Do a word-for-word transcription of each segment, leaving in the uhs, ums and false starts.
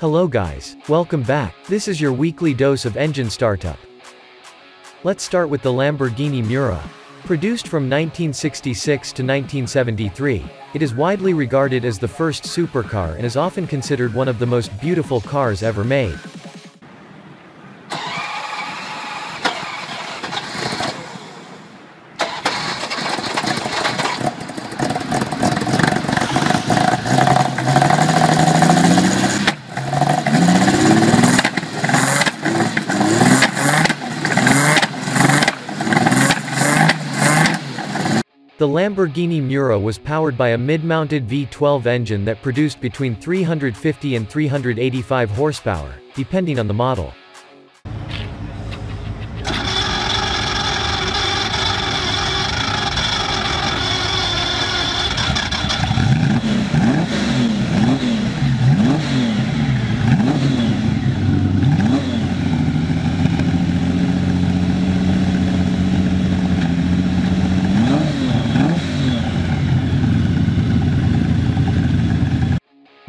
Hello guys, welcome back. This is your weekly dose of engine startup. Let's start with the Lamborghini Miura. Produced from nineteen sixty-six to nineteen seventy-three, it is widely regarded as the first supercar and is often considered one of the most beautiful cars ever made. The Lamborghini Miura was powered by a mid-mounted V twelve engine that produced between three hundred fifty and three hundred eighty-five horsepower, depending on the model.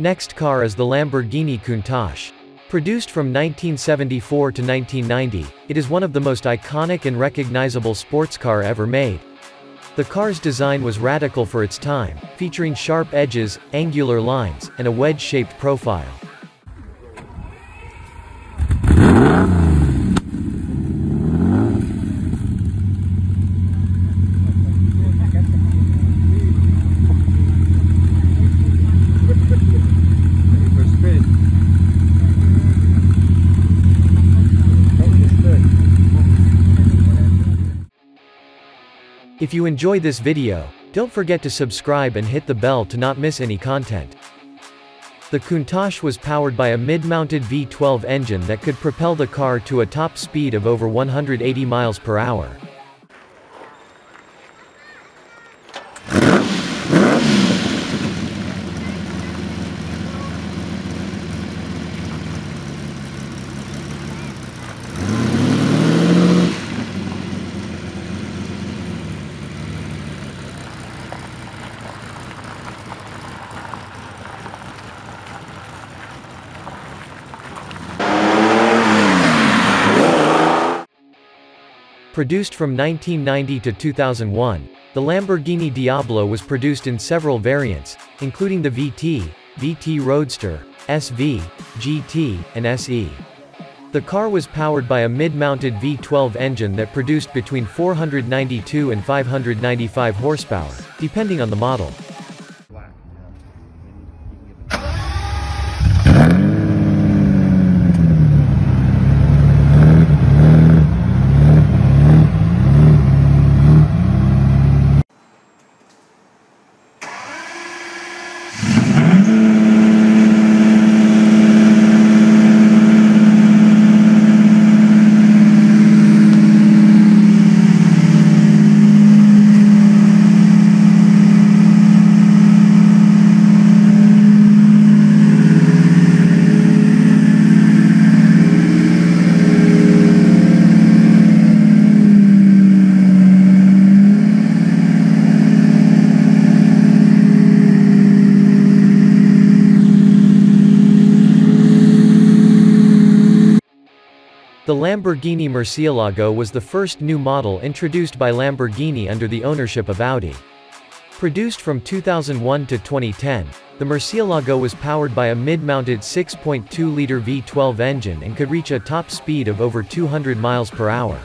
Next car is the Lamborghini Countach. Produced from nineteen seventy-four to nineteen ninety, it is one of the most iconic and recognizable sports car ever made. The car's design was radical for its time, featuring sharp edges, angular lines, and a wedge-shaped profile. If you enjoy this video, don't forget to subscribe and hit the bell to not miss any content. The Countach was powered by a mid-mounted V twelve engine that could propel the car to a top speed of over one hundred eighty miles per hour. Produced from nineteen ninety to two thousand one, the Lamborghini Diablo was produced in several variants, including the V T, V T Roadster, S V, G T, and S E. The car was powered by a mid-mounted V twelve engine that produced between four hundred ninety-two and five hundred ninety-five horsepower, depending on the model. The Lamborghini Murciélago was the first new model introduced by Lamborghini under the ownership of Audi. Produced from two thousand one to twenty ten, the Murciélago was powered by a mid-mounted six point two liter V twelve engine and could reach a top speed of over two hundred miles per hour.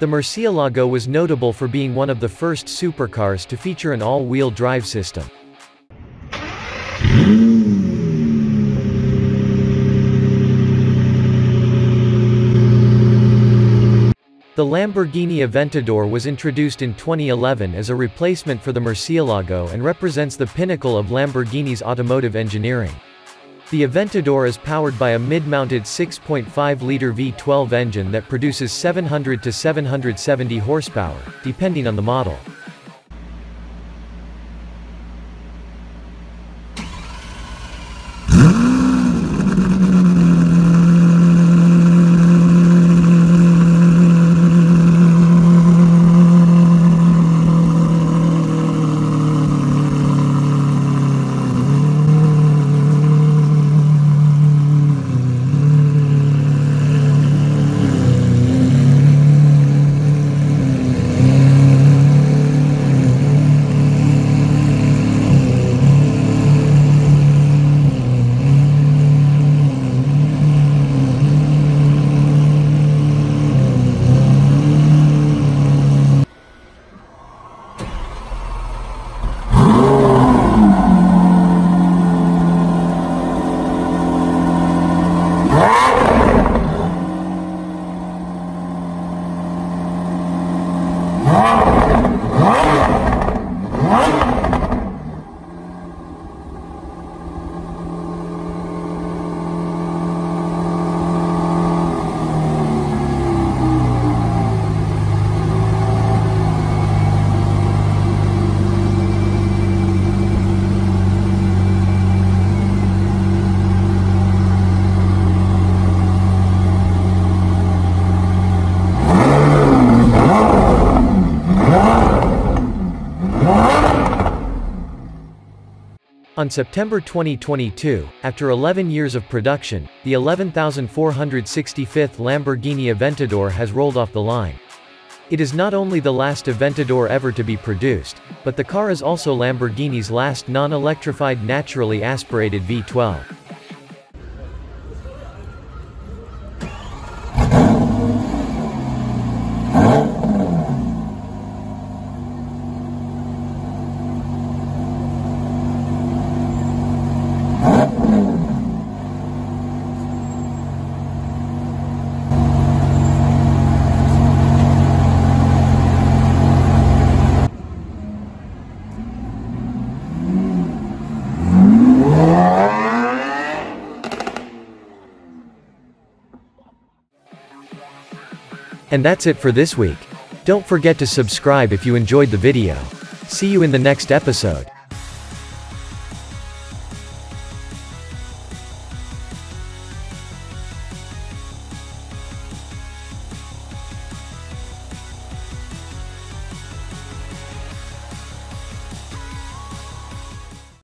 The Murciélago was notable for being one of the first supercars to feature an all-wheel drive system. The Lamborghini Aventador was introduced in twenty eleven as a replacement for the Murciélago and represents the pinnacle of Lamborghini's automotive engineering. The Aventador is powered by a mid-mounted six point five liter V twelve engine that produces seven hundred to seven hundred seventy horsepower, depending on the model. On September twenty twenty-two, after eleven years of production, the eleven thousand four hundred sixty-fifth Lamborghini Aventador has rolled off the line. It is not only the last Aventador ever to be produced, but the car is also Lamborghini's last non-electrified naturally aspirated V twelve. And that's it for this week. Don't forget to subscribe if you enjoyed the video. See you in the next episode.